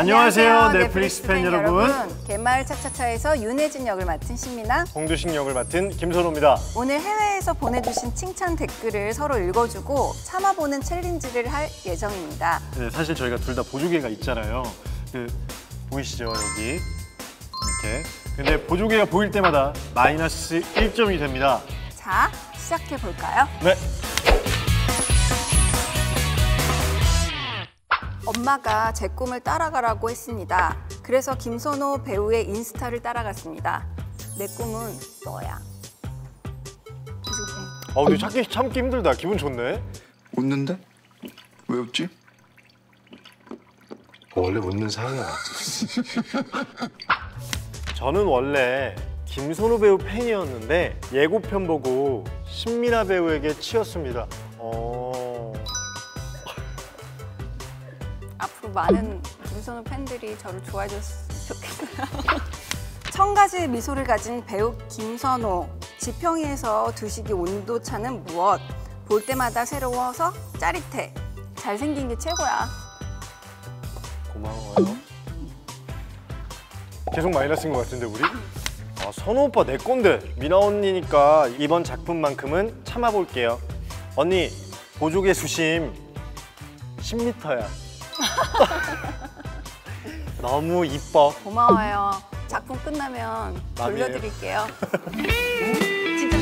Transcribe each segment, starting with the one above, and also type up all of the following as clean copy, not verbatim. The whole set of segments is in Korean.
안녕하세요, 넷플릭스 팬 여러분. 갯마을 차차차에서 윤혜진 역을 맡은 신민아, 홍두식 역을 맡은 김선호입니다. 오늘 해외에서 보내주신 칭찬 댓글을 서로 읽어주고 참아보는 챌린지를 할 예정입니다. 네, 사실 저희가 둘 다 보조개가 있잖아요. 보이시죠, 여기 이렇게. 근데 보조개가 보일 때마다 마이너스 1점이 됩니다. 자, 시작해 볼까요? 네. 엄마가 제 꿈을 따라가라고 했습니다. 그래서 김선호 배우의 인스타를 따라갔습니다. 내 꿈은 너야. 아, 근데 참기 힘들다. 기분 좋네. 웃는데? 왜 웃지? 원래 웃는 상이야. 저는 원래 김선호 배우 팬이었는데 예고편 보고 신민아 배우에게 치였습니다. 앞으로 많은 김선호 팬들이 저를 좋아해 줬으면 좋겠어요. 천가지 미소를 가진 배우 김선호. 지평이에서 두식이 온도차는 무엇? 볼 때마다 새로워서 짜릿해. 잘생긴 게 최고야. 고마워요. 계속 마이너스인 것 같은데 우리? 아, 선호 오빠 내 건데. 민아 언니니까 이번 작품만큼은 참아볼게요. 언니, 보조개 수심 10m야. 너무 이뻐. 고마워요. 작품 끝나면 돌려드릴게요. 진짜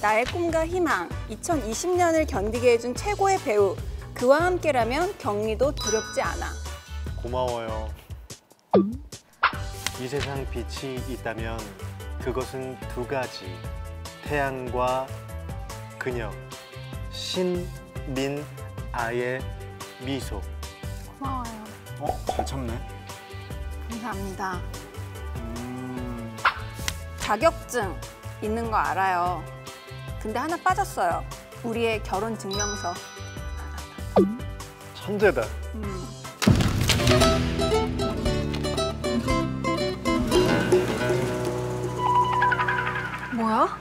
나의 꿈과 희망, 2020년을 견디게 해준 최고의 배우. 그와 함께라면 격리도 두렵지 않아. 고마워요. 이 세상 빛이 있다면 그것은 두 가지. 태양과 그녀. 신민아의 미소. 고마워요. 잘 참네. 감사합니다. 자격증 있는 거 알아요. 근데 하나 빠졌어요. 우리의 결혼 증명서. 천재다. 뭐야?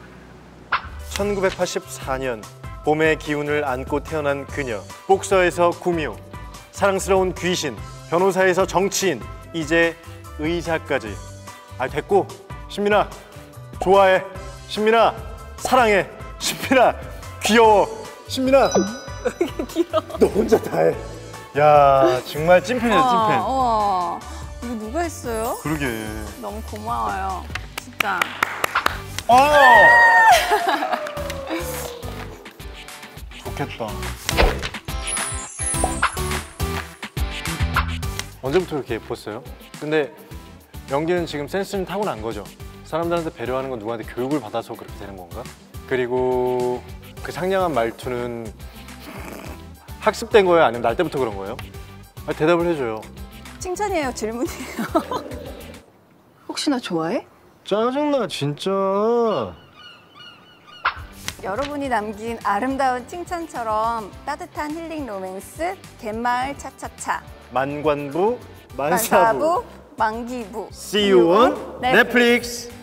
1984년 봄의 기운을 안고 태어난 그녀. 복서에서 구미호, 사랑스러운 귀신, 변호사에서 정치인, 이제 의사까지. 아, 됐고. 신민아 좋아해. 신민아 사랑해. 신민아 귀여워. 신민아 귀여워. 너 혼자 다 해. 야, 정말 찐팬이다, 찐팬. 우와, 이거 누가 했어요? 그러게. 너무 고마워요, 진짜. 좋겠다. 언제부터 이렇게 예뻤어요? 근데 연기는 지금 센스는 타고난 거죠? 사람들한테 배려하는 건 누구한테 교육을 받아서 그렇게 되는 건가? 그리고 그 상냥한 말투는 학습된 거예요? 아니면 날 때부터 그런 거예요? 아, 대답을 해줘요. 칭찬이에요, 질문이에요. 혹시 나 좋아해? 짜증나, 진짜. 여러분이 남긴 아름다운 칭찬처럼 따뜻한 힐링 로맨스 갯마을 차차차. 만관부, 만사부, 만기부. See you on 넷플릭스.